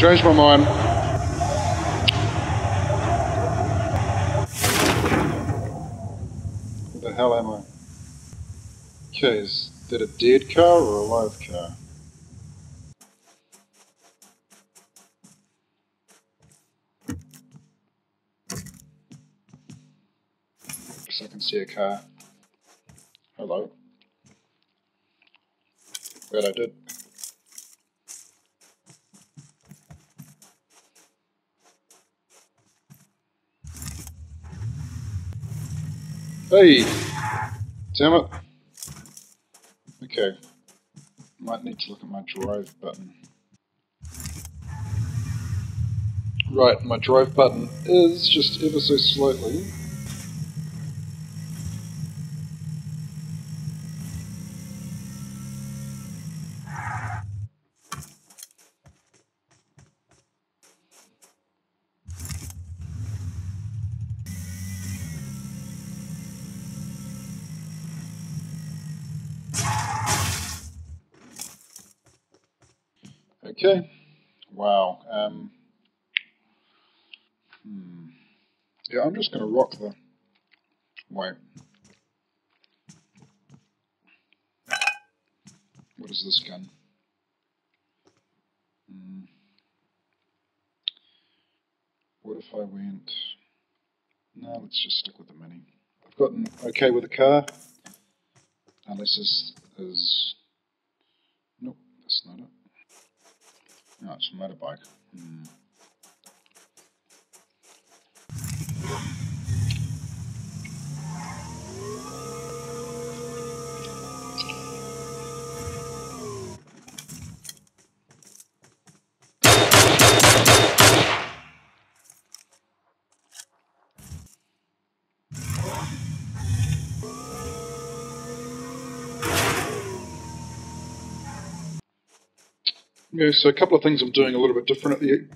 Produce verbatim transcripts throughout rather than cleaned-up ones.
Changed my mind. Where the hell am I? Okay, is that a dead car or a live car? Because I can see a car. Hello. Glad I did. Hey! Damn it! Okay. Might need to look at my drive button. Right, my drive button is just ever so slightly okay. Wow. Um, hmm. Yeah, I'm just going to rock the... Wait. What is this gun? Hmm. What if I went... No, let's just stick with the Mini. I've gotten okay with the car. Unless this is... Nope, that's not it. No, it's a motorbike. Mm. Yeah, so a couple of things I'm doing a little bit different at the...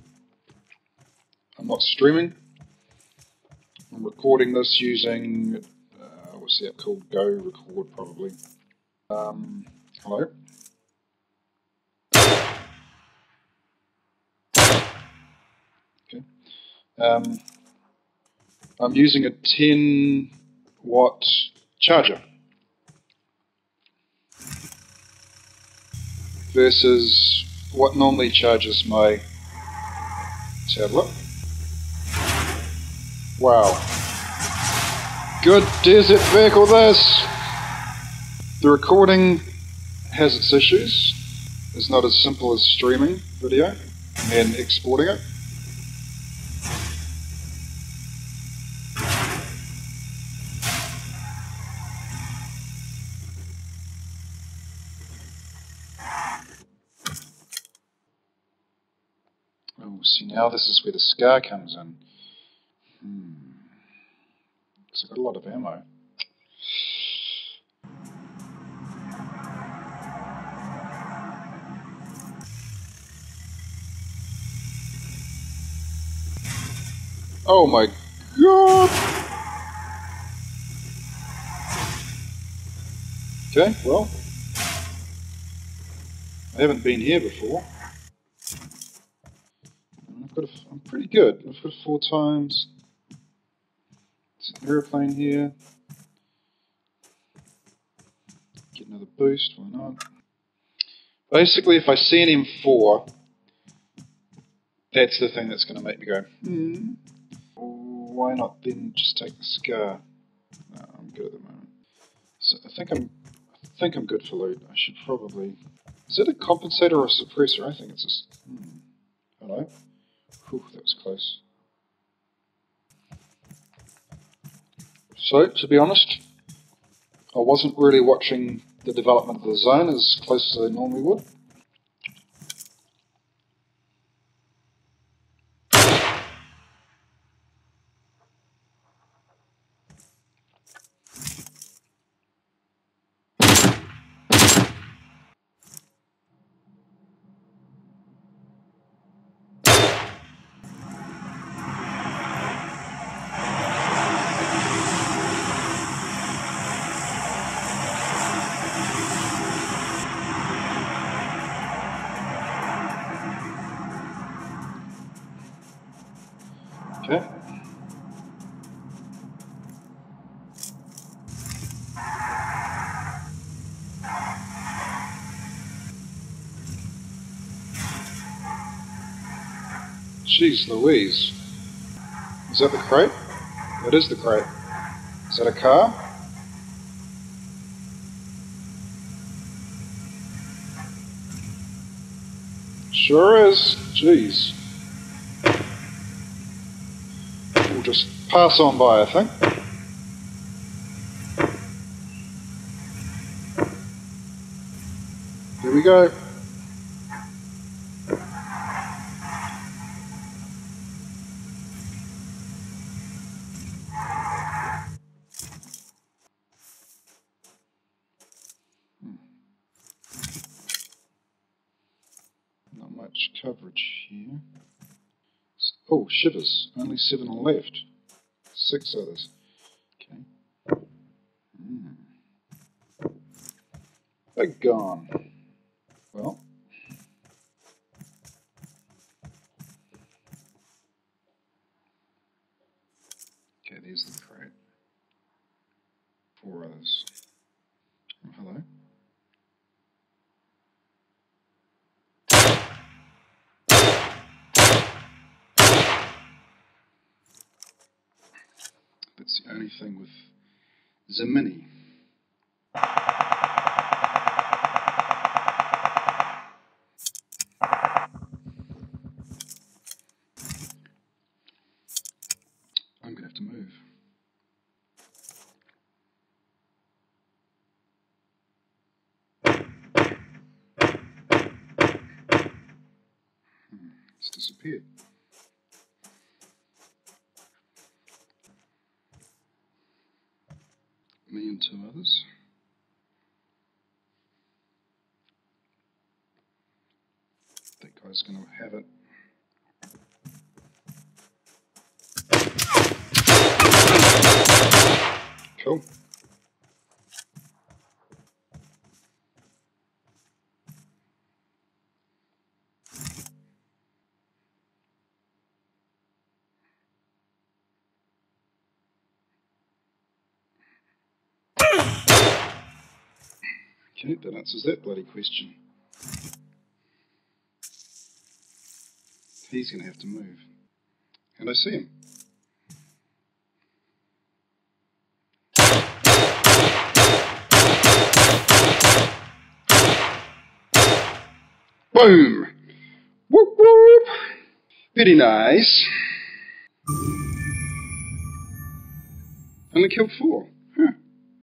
I'm not streaming. I'm recording this using... Uh, what's the app called? Go Record, probably. Um, hello? Okay. Um, I'm using a ten watt charger. Versus... what normally charges my tablet. Wow. Good desert vehicle this! The recording has its issues. It's not as simple as streaming video and exporting it. Now this is where the scar comes in. Hmm. It's got a lot of ammo. Oh my god! Okay, well... I haven't been here before. I'm pretty good. I've got four times. It's an airplane here. Get another boost, why not? Basically, if I see an M four, that's the thing that's going to make me go, hmm, why not then just take the Scar? No, I'm good at the moment. So I think I'm, I think I'm good for loot. I should probably... Is it a compensator or a suppressor? I think it's just... Hmm. Hello? Ooh, that was close. So, to be honest, I wasn't really watching the development of the zone as close as I normally would. Okay. Jeez Louise. Is that the crate? That is the crate. Is that a car? Sure is. Jeez. We'll just pass on by, I think. Here we go. Coverage here. Oh, shivers. Only seven left. Six others. Okay. Mm. They're gone. Well. Okay, there's the crate. Four others. Oh, hello. That's the only thing with the Mini. I'm going to have to move. Hmm, it's disappeared. Me and two others. That guy's going to have it. Cool. Okay, that answers that bloody question. He's going to have to move. And I see him. Boom! Whoop whoop! Very nice. Only killed four.